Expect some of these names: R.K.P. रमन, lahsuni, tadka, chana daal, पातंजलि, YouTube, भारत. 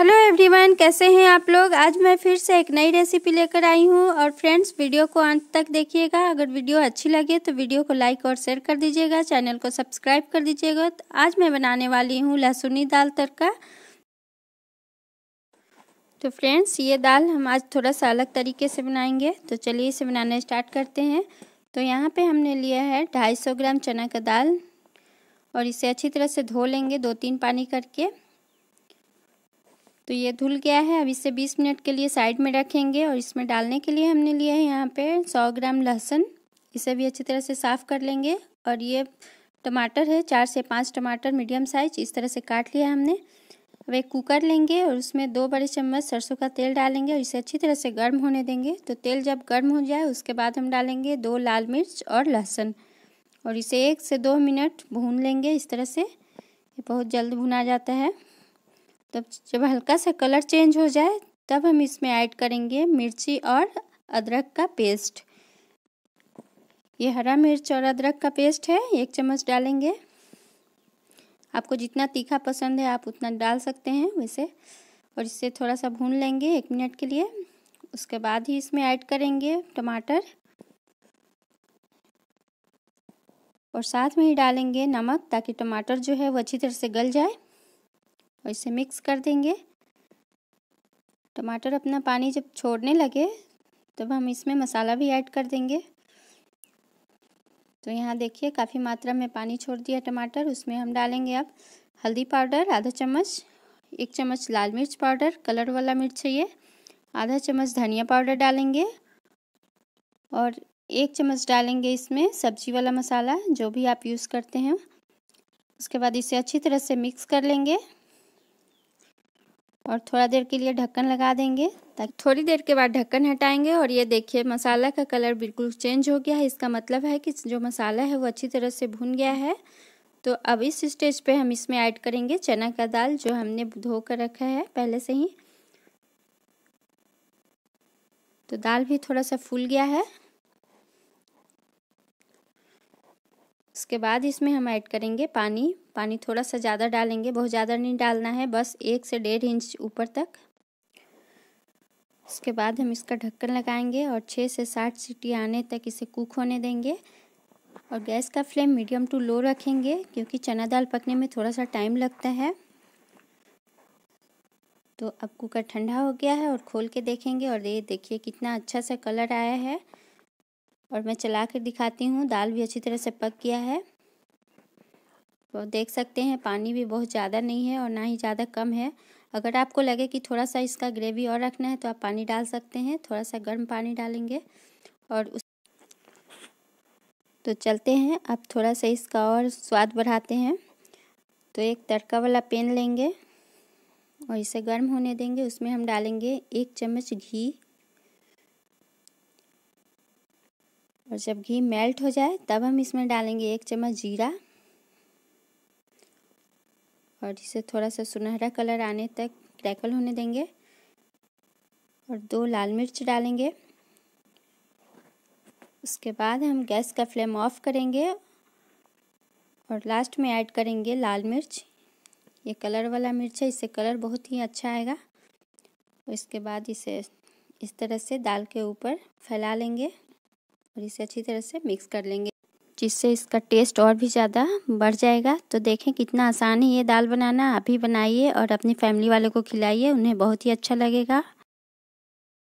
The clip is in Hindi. हेलो एवरीवन, कैसे हैं आप लोग। आज मैं फिर से एक नई रेसिपी लेकर आई हूं। और फ्रेंड्स, वीडियो को अंत तक देखिएगा। अगर वीडियो अच्छी लगे तो वीडियो को लाइक और शेयर कर दीजिएगा, चैनल को सब्सक्राइब कर दीजिएगा। तो आज मैं बनाने वाली हूं लहसुनी दाल तड़का। तो फ्रेंड्स, ये दाल हम आज थोड़ा सा अलग तरीके से बनाएंगे, तो चलिए इसे बनाना स्टार्ट करते हैं। तो यहाँ पर हमने लिया है 250 ग्राम चना का दाल और इसे अच्छी तरह से धो लेंगे 2-3 पानी करके। तो ये धुल गया है, अब इसे 20 मिनट के लिए साइड में रखेंगे। और इसमें डालने के लिए हमने लिया है यहाँ पे 100 ग्राम लहसुन, इसे भी अच्छी तरह से साफ़ कर लेंगे। और ये टमाटर है, 4 से 5 टमाटर मीडियम साइज, इस तरह से काट लिया हमने। अब एक कुकर लेंगे और उसमें 2 बड़े चम्मच सरसों का तेल डालेंगे और इसे अच्छी तरह से गर्म होने देंगे। तो तेल जब गर्म हो जाए उसके बाद हम डालेंगे 2 लाल मिर्च और लहसुन और इसे 1 से 2 मिनट भून लेंगे। इस तरह से ये बहुत जल्द भुना जाता है। तब जब हल्का सा कलर चेंज हो जाए तब हम इसमें ऐड करेंगे मिर्ची और अदरक का पेस्ट। ये हरा मिर्च और अदरक का पेस्ट है, 1 चम्मच डालेंगे। आपको जितना तीखा पसंद है आप उतना डाल सकते हैं वैसे। और इसे थोड़ा सा भून लेंगे 1 मिनट के लिए। उसके बाद ही इसमें ऐड करेंगे टमाटर और साथ में ही डालेंगे नमक, ताकि टमाटर जो है वो अच्छी तरह से गल जाए। और इसे मिक्स कर देंगे। टमाटर अपना पानी जब छोड़ने लगे तब हम इसमें मसाला भी ऐड कर देंगे। तो यहाँ देखिए काफ़ी मात्रा में पानी छोड़ दिया टमाटर। उसमें हम डालेंगे अब हल्दी पाउडर आधा चम्मच, 1 चम्मच लाल मिर्च पाउडर, कलर वाला मिर्च है ये, आधा चम्मच धनिया पाउडर डालेंगे और 1 चम्मच डालेंगे इसमें सब्जी वाला मसाला, जो भी आप यूज़ करते हैं। उसके बाद इसे अच्छी तरह से मिक्स कर लेंगे और थोड़ा देर के लिए ढक्कन लगा देंगे। ताकि थोड़ी देर के बाद ढक्कन हटाएंगे और ये देखिए मसाला का कलर बिल्कुल चेंज हो गया है। इसका मतलब है कि जो मसाला है वो अच्छी तरह से भुन गया है। तो अब इस स्टेज पे हम इसमें ऐड करेंगे चना का दाल, जो हमने धो कर रखा है पहले से ही। तो दाल भी थोड़ा सा फूल गया है। उसके बाद इसमें हम ऐड करेंगे पानी। पानी थोड़ा सा ज़्यादा डालेंगे, बहुत ज़्यादा नहीं डालना है, बस 1 से 1.5 इंच ऊपर तक। उसके बाद हम इसका ढक्कन लगाएंगे और 6 से 7 सीटी आने तक इसे कुक होने देंगे। और गैस का फ्लेम मीडियम टू लो रखेंगे, क्योंकि चना दाल पकने में थोड़ा सा टाइम लगता है। तो अब कुकर ठंडा हो गया है और खोल के देखेंगे और ये देखिए कितना अच्छा सा कलर आया है। और मैं चला कर दिखाती हूँ, दाल भी अच्छी तरह से पक गया है। तो देख सकते हैं पानी भी बहुत ज़्यादा नहीं है और ना ही ज़्यादा कम है। अगर आपको लगे कि थोड़ा सा इसका ग्रेवी और रखना है तो आप पानी डाल सकते हैं, थोड़ा सा गर्म पानी डालेंगे। और तो चलते हैं अब थोड़ा सा इसका और स्वाद बढ़ाते हैं। तो एक तड़का वाला पैन लेंगे और इसे गर्म होने देंगे। उसमें हम डालेंगे 1 चम्मच घी और जब घी मेल्ट हो जाए तब हम इसमें डालेंगे 1 चम्मच जीरा और इसे थोड़ा सा सुनहरा कलर आने तक क्रैकल होने देंगे। और 2 लाल मिर्च डालेंगे। उसके बाद हम गैस का फ्लेम ऑफ करेंगे और लास्ट में ऐड करेंगे लाल मिर्च, ये कलर वाला मिर्च है, इससे कलर बहुत ही अच्छा आएगा। और इसके बाद इसे इस तरह से दाल के ऊपर फैला लेंगे और इसे अच्छी तरह से मिक्स कर लेंगे, जिससे इसका टेस्ट और भी ज़्यादा बढ़ जाएगा। तो देखें कितना आसान है ये दाल बनाना। आप ही बनाइए और अपनी फैमिली वालों को खिलाइए, उन्हें बहुत ही अच्छा लगेगा।